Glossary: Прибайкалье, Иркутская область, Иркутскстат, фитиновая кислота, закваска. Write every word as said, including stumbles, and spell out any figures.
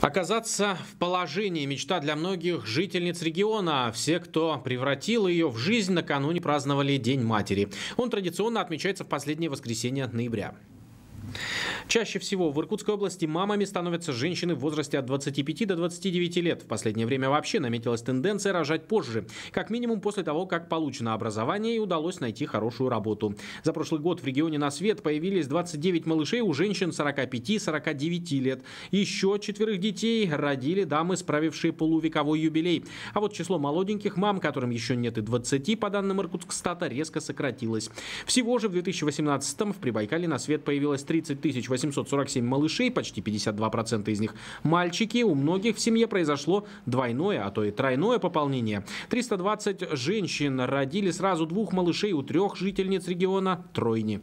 Оказаться в положении — мечта для многих жительниц региона. Все, кто превратил ее в жизнь, накануне праздновали День матери. Он традиционно отмечается в последнее воскресенье ноября. Чаще всего в Иркутской области мамами становятся женщины в возрасте от двадцати пяти до двадцати девяти лет. В последнее время вообще наметилась тенденция рожать позже. Как минимум после того, как получено образование и удалось найти хорошую работу. За прошлый год в регионе на свет появились двадцать девять малышей у женщин сорока пяти — сорока девяти лет. Еще четверых детей родили дамы, справившие полувековой юбилей. А вот число молоденьких мам, которым еще нет и двадцати, по данным Иркутскстата, резко сократилось. Всего же в две тысячи восемнадцатом в Прибайкалье на свет появилось тридцать тысяч восемьсот сорок семь малышей, почти пятьдесят два процента из них мальчики. У многих в семье произошло двойное, а то и тройное пополнение. триста двадцать женщин родили сразу двух малышей, у трех жительниц региона тройни.